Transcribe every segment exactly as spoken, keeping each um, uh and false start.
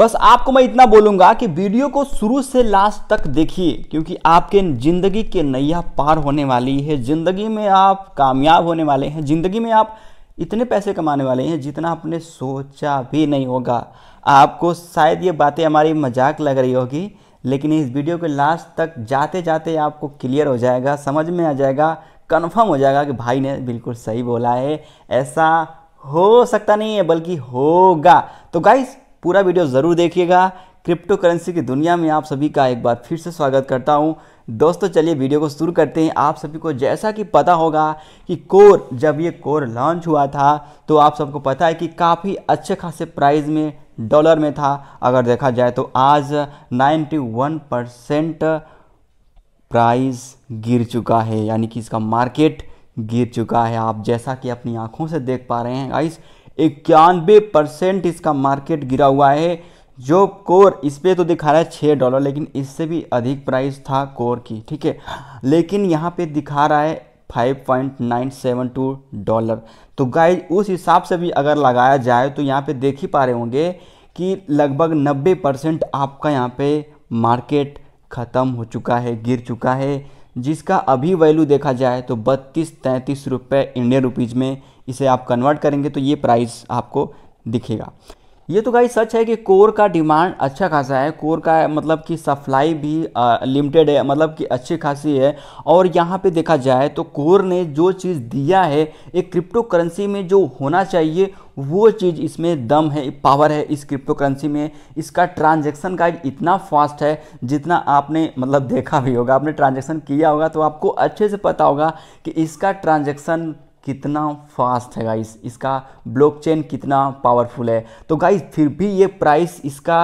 बस आपको मैं इतना बोलूंगा कि वीडियो को शुरू से लास्ट तक देखिए, क्योंकि आपके ज़िंदगी के नैया पार होने वाली है। ज़िंदगी में आप कामयाब होने वाले हैं, ज़िंदगी में आप इतने पैसे कमाने वाले हैं जितना आपने सोचा भी नहीं होगा। आपको शायद ये बातें हमारी मजाक लग रही होगी, लेकिन इस वीडियो के लास्ट तक जाते जाते आपको क्लियर हो जाएगा, समझ में आ जाएगा, कन्फर्म हो जाएगा कि भाई ने बिल्कुल सही बोला है, ऐसा हो सकता नहीं है बल्कि होगा। तो गाइस पूरा वीडियो ज़रूर देखिएगा। क्रिप्टो करेंसी की दुनिया में आप सभी का एक बार फिर से स्वागत करता हूं। दोस्तों चलिए वीडियो को शुरू करते हैं। आप सभी को जैसा कि पता होगा कि कोर, जब ये कोर लॉन्च हुआ था तो आप सबको पता है कि काफ़ी अच्छे खासे प्राइस में डॉलर में था। अगर देखा जाए तो आज इक्यानवे परसेंट प्राइस गिर चुका है, यानी कि इसका मार्केट गिर चुका है। आप जैसा कि अपनी आंखों से देख पा रहे हैं गाइस, इक्यानवे परसेंट इसका मार्केट गिरा हुआ है। जो कोर इस पर तो दिखा रहा है छः डॉलर, लेकिन इससे भी अधिक प्राइस था कोर की, ठीक है। लेकिन यहाँ पे दिखा रहा है five point nine seven two dollar. तो गाइस उस हिसाब से भी अगर लगाया जाए तो यहाँ पे देख ही पा रहे होंगे कि लगभग नब्बे परसेंट आपका यहाँ पे मार्केट ख़त्म हो चुका है, गिर चुका है, जिसका अभी वैल्यू देखा जाए तो बत्तीस तैंतीस रुपये इंडियन रुपीज़ में इसे आप कन्वर्ट करेंगे तो ये प्राइस आपको दिखेगा। ये तो गाइस सच है कि कोर का डिमांड अच्छा खासा है, कोर का मतलब कि सप्लाई भी लिमिटेड है, मतलब कि अच्छी खासी है। और यहाँ पे देखा जाए तो कोर ने जो चीज़ दिया है, एक क्रिप्टो करेंसी में जो होना चाहिए वो चीज़ इसमें दम है, पावर है इस क्रिप्टो करेंसी में। इसका ट्रांजैक्शन का इतना फास्ट है जितना आपने मतलब देखा भी होगा, आपने ट्रांजैक्शन किया होगा तो आपको अच्छे से पता होगा कि इसका ट्रांजैक्शन कितना फास्ट है गाइस, इसका ब्लॉकचेन कितना पावरफुल है। तो गाइस फिर भी ये प्राइस इसका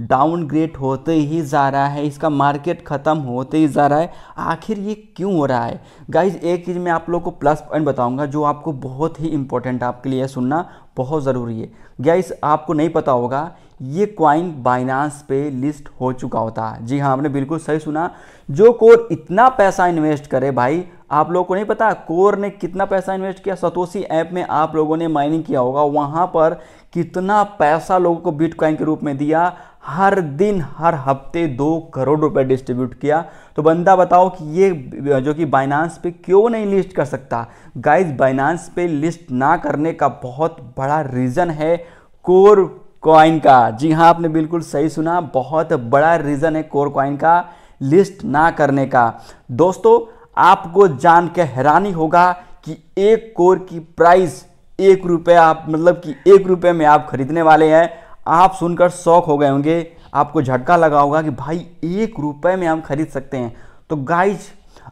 डाउनग्रेड होते ही जा रहा है, इसका मार्केट ख़त्म होते ही जा रहा है। आखिर ये क्यों हो रहा है गाइस? एक चीज़ मैं आप लोगों को प्लस पॉइंट बताऊंगा जो आपको बहुत ही इम्पोर्टेंट, आपके लिए सुनना बहुत ज़रूरी है। गाइस आपको नहीं पता होगा ये क्वाइन बाइनांस पे लिस्ट हो चुका होता है। जी हाँ, आपने बिल्कुल सही सुना। जो कोर इतना पैसा इन्वेस्ट करे, भाई आप लोगों को नहीं पता कोर ने कितना पैसा इन्वेस्ट किया। सतोशी ऐप में आप लोगों ने माइनिंग किया होगा, वहाँ पर कितना पैसा लोगों को बिटकॉइन के रूप में दिया। हर दिन हर हफ्ते दो करोड़ रुपए डिस्ट्रीब्यूट किया। तो बंदा बताओ कि ये जो कि बाइनांस पे क्यों नहीं लिस्ट कर सकता? गाइस बाइनांस पे लिस्ट ना करने का बहुत बड़ा रीज़न है कोर कॉइन का। जी हाँ, आपने बिल्कुल सही सुना, बहुत बड़ा रीज़न है कोर कॉइन का लिस्ट ना करने का। दोस्तों आपको जान के हैरानी होगा कि एक कोर की प्राइस एक रुपये, आप मतलब कि एक रुपये में आप खरीदने वाले हैं। आप सुनकर शौक हो गए होंगे, आपको झटका लगा होगा कि भाई एक रुपये में हम खरीद सकते हैं। तो गाइज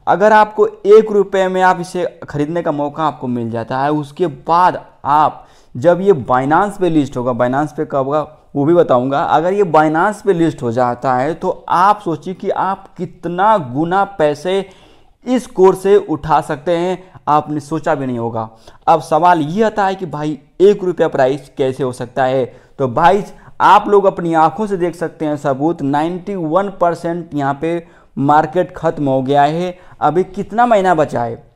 अगर आपको एक रुपये में आप इसे खरीदने का मौका आपको मिल जाता है, उसके बाद आप जब ये बाइनांस पे लिस्ट होगा, बाइनांस पे कब होगा वो भी बताऊंगा, अगर ये बाइनांस पे लिस्ट हो जाता है तो आप सोचिए कि आप कितना गुना पैसे इस कोर से उठा सकते हैं, आपने सोचा भी नहीं होगा। अब सवाल ये आता है कि भाई एक रुपया प्राइस कैसे हो सकता है? तो भाई आप लोग अपनी आंखों से देख सकते हैं सबूत, इक्यानवे परसेंट यहाँ पे मार्केट खत्म हो गया है। अभी कितना महीना बचा है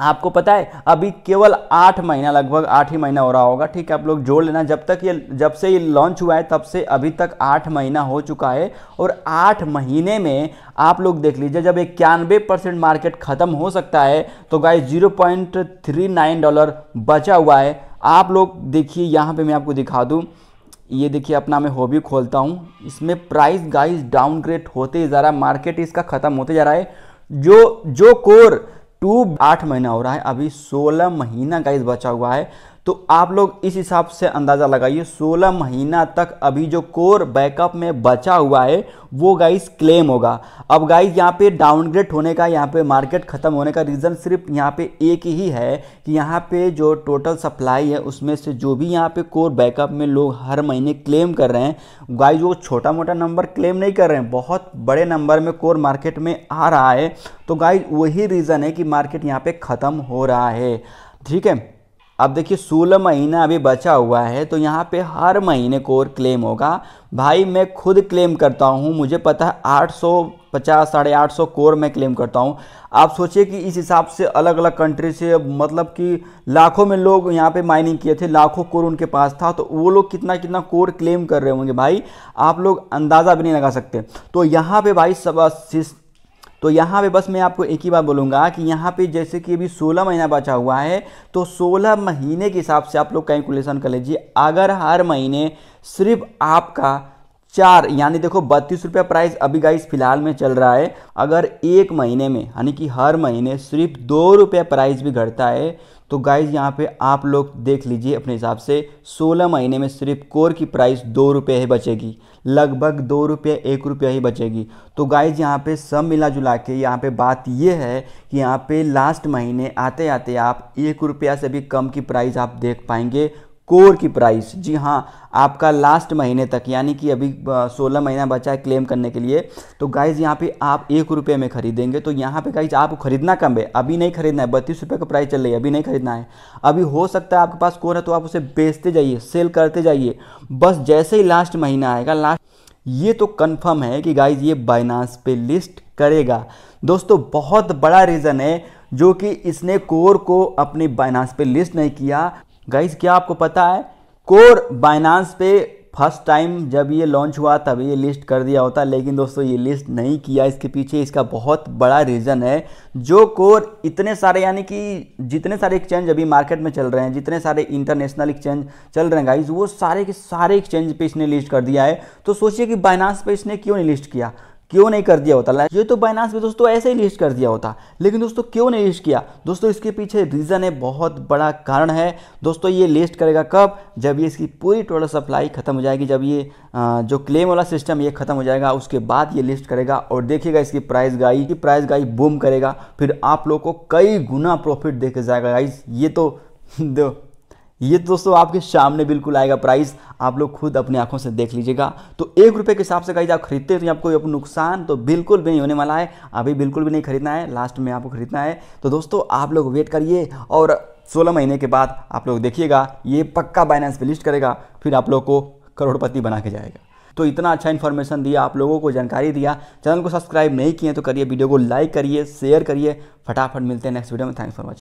आपको पता है? अभी केवल आठ महीना, लगभग आठ ही महीना हो रहा होगा, ठीक है। आप लोग जोड़ लेना, जब तक ये जब से ये लॉन्च हुआ है तब से अभी तक आठ महीना हो चुका है। और आठ महीने में आप लोग देख लीजिए, जब इक्यानवे परसेंट मार्केट ख़त्म हो सकता है तो guys zero point three nine dollar बचा हुआ है। आप लोग देखिए, यहाँ पे मैं आपको दिखा दूँ, ये देखिए अपना मैं हॉबी खोलता हूँ, इसमें प्राइस गाइस डाउनग्रेड होते जा रहा है, मार्केट इसका ख़त्म होते जा रहा है। जो जो कोर टू आठ महीना हो रहा है, अभी सोलह महीना गाइस बचा हुआ है। तो आप लोग इस हिसाब से अंदाज़ा लगाइए, सोलह महीना तक अभी जो कोर बैकअप में बचा हुआ है वो गाइस क्लेम होगा। अब गाइस यहाँ पे डाउनग्रेड होने का, यहाँ पे मार्केट ख़त्म होने का रीज़न सिर्फ यहाँ पे एक ही है कि यहाँ पे जो टोटल सप्लाई है उसमें से जो भी यहाँ पे कोर बैकअप में लोग हर महीने क्लेम कर रहे हैं गाइस, वो छोटा मोटा नंबर क्लेम नहीं कर रहे हैं, बहुत बड़े नंबर में कोर मार्केट में आ रहा है। तो गाइस वही रीज़न है कि मार्केट यहाँ पर ख़त्म हो रहा है, ठीक है। अब देखिए सोलह महीना अभी बचा हुआ है, तो यहाँ पे हर महीने कोर क्लेम होगा। भाई मैं खुद क्लेम करता हूँ, मुझे पता है आठ सौ पचास साढ़े आठ सौ कोर में क्लेम करता हूँ। आप सोचिए कि इस हिसाब से अलग अलग कंट्री से मतलब कि लाखों में लोग यहाँ पे माइनिंग किए थे, लाखों कोर उनके पास था, तो वो लोग कितना कितना कोर क्लेम कर रहे होंगे भाई, आप लोग अंदाज़ा भी नहीं लगा सकते। तो यहाँ पे भाई सब तो यहाँ पे बस मैं आपको एक ही बात बोलूँगा कि यहाँ पे जैसे कि अभी सोलह महीना बचा हुआ है, तो सोलह महीने के हिसाब से आप लोग कैलकुलेशन कर लीजिए। अगर हर महीने सिर्फ आपका चार यानी देखो बत्तीस रुपया प्राइस अभी गाइस फिलहाल में चल रहा है, अगर एक महीने में यानी कि हर महीने सिर्फ दो रुपया प्राइस भी घटता है, तो गाइस यहाँ पे आप लोग देख लीजिए अपने हिसाब से सोलह महीने में सिर्फ कोर की प्राइस दो रुपये ही बचेगी, लगभग दो रुपये एक रुपया ही बचेगी। तो गाइस यहाँ पे सब मिला जुला के यहाँ पे बात ये है कि यहाँ पे लास्ट महीने आते आते आप एक रुपया से भी कम की प्राइस आप देख पाएंगे कोर की प्राइस। जी हाँ, आपका लास्ट महीने तक यानी कि अभी सोलह महीना बचा है क्लेम करने के लिए, तो गाइज़ यहाँ पे आप एक रुपये में खरीदेंगे। तो यहाँ पे गाइज़ आपको खरीदना कम है, अभी नहीं खरीदना है, बत्तीस रुपये का प्राइस चल रही है, अभी नहीं खरीदना है। अभी हो सकता है आपके पास कोर है तो आप उसे बेचते जाइए, सेल करते जाइए, बस जैसे ही लास्ट महीना आएगा, लास्ट ये तो कन्फर्म है कि गाइज़ ये बाइनांस पे लिस्ट करेगा। दोस्तों बहुत बड़ा रीज़न है जो कि इसने कोर को अपने बाइनांस पे लिस्ट नहीं किया। गाइज क्या आपको पता है, कोर बाइनांस पे फर्स्ट टाइम जब ये लॉन्च हुआ तब ये लिस्ट कर दिया होता, लेकिन दोस्तों ये लिस्ट नहीं किया। इसके पीछे इसका बहुत बड़ा रीज़न है। जो कोर इतने सारे यानी कि जितने सारे एक्सचेंज अभी मार्केट में चल रहे हैं, जितने सारे इंटरनेशनल एक्सचेंज चल रहे हैं गाइज, वो सारे के सारे एक्सचेंज पे इसने लिस्ट कर दिया है। तो सोचिए कि बाइनांस पे इसने क्यों नहीं लिस्ट किया, क्यों नहीं कर दिया होता। ये तो बाइनांस पे दोस्तों ऐसे ही लिस्ट कर दिया होता, लेकिन दोस्तों क्यों नहीं लिस्ट किया, दोस्तों इसके पीछे रीज़न है, बहुत बड़ा कारण है। दोस्तों ये लिस्ट करेगा कब, जब ये इसकी पूरी टोटल सप्लाई खत्म हो जाएगी, जब ये जो क्लेम वाला सिस्टम ये खत्म हो जाएगा, उसके बाद ये लिस्ट करेगा। और देखिएगा इसकी प्राइस गाई की प्राइस गाई बूम करेगा, फिर आप लोग को कई गुना प्रॉफिट देके जाएगा गाइस। ये तो दो ये दोस्तों आपके सामने बिल्कुल आएगा प्राइस, आप लोग खुद अपनी आंखों से देख लीजिएगा। तो एक रुपये के हिसाब से गाइस आप खरीदते हैं तो आपको आपको नुकसान तो बिल्कुल भी नहीं होने वाला है, अभी बिल्कुल भी नहीं खरीदना है, लास्ट में आपको खरीदना है। तो दोस्तों आप लोग वेट करिए और सोलह महीने के बाद आप लोग देखिएगा ये पक्का बाइनेंस पे लिस्ट करेगा, फिर आप लोग को करोड़पति बना के जाएगा। तो इतना अच्छा इन्फॉर्मेशन दिया, आप लोगों को जानकारी दिया। चैनल को सब्सक्राइब नहीं किए तो करिए, वीडियो को लाइक करिए, शेयर करिए। फटाफट मिलते हैं नेक्स्ट वीडियो में। Thanks for watching.